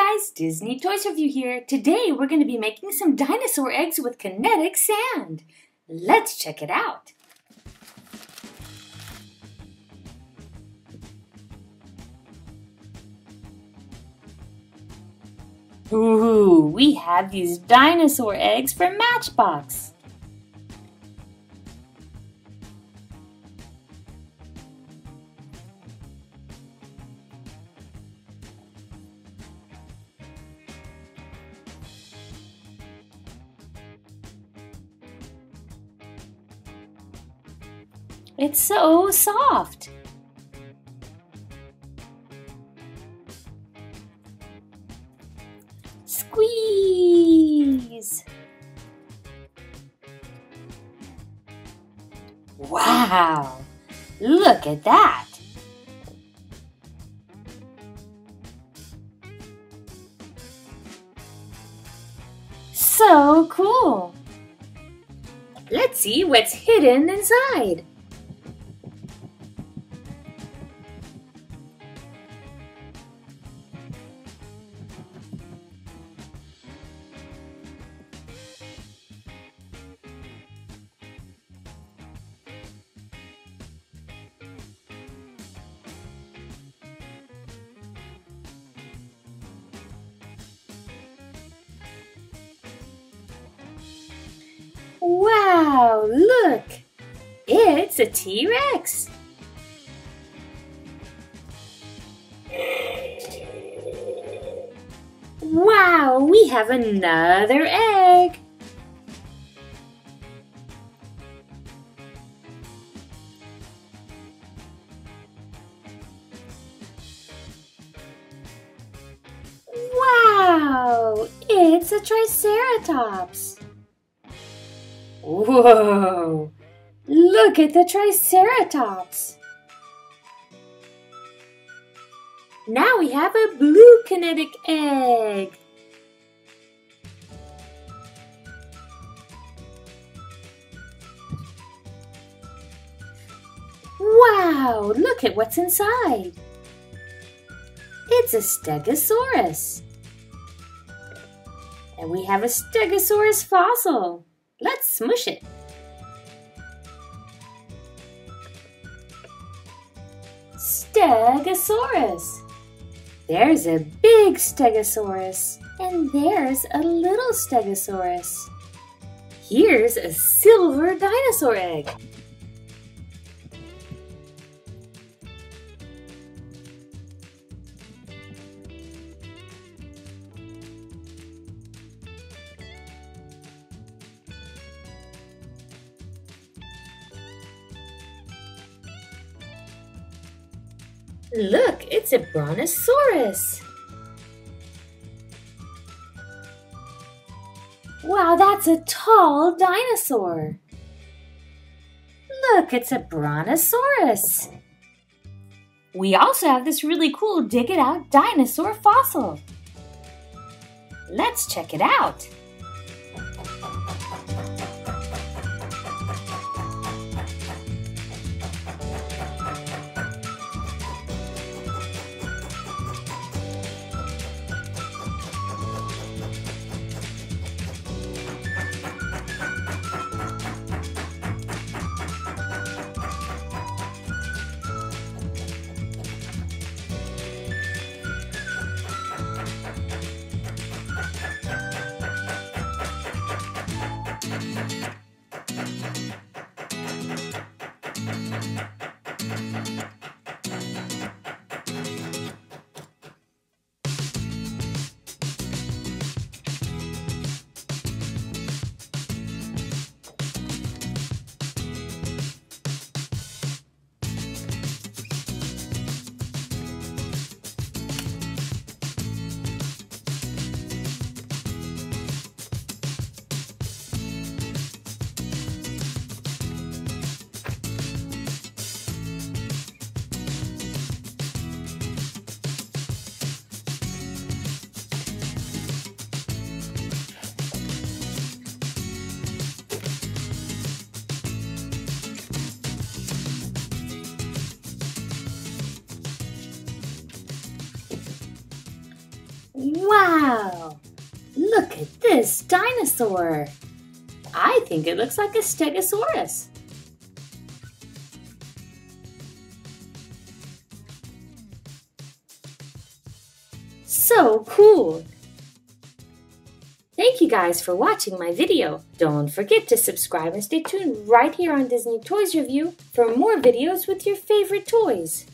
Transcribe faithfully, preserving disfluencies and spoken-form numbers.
guys, Disney Toys Review here. Today we're going to be making some dinosaur eggs with kinetic sand. Let's check it out. Ooh, we have these dinosaur eggs from Matchbox. It's so soft. Squeeze. Wow, look at that. So cool. Let's see what's hidden inside. Wow, look! It's a T-Rex! Wow, we have another egg! Wow, it's a Triceratops! Whoa! Look at the Triceratops! Now we have a blue kinetic egg! Wow! Look at what's inside! It's a Stegosaurus! And we have a Stegosaurus fossil! Let's smush it. Stegosaurus. There's a big Stegosaurus. And there's a little Stegosaurus. Here's a silver dinosaur egg. Look, it's a Brontosaurus! Wow, that's a tall dinosaur! Look, it's a Brontosaurus! We also have this really cool dig it out dinosaur fossil. Let's check it out! Wow! Look at this dinosaur! I think it looks like a Stegosaurus. So cool! Thank you guys for watching my video. Don't forget to subscribe and stay tuned right here on Disney Toys Review for more videos with your favorite toys.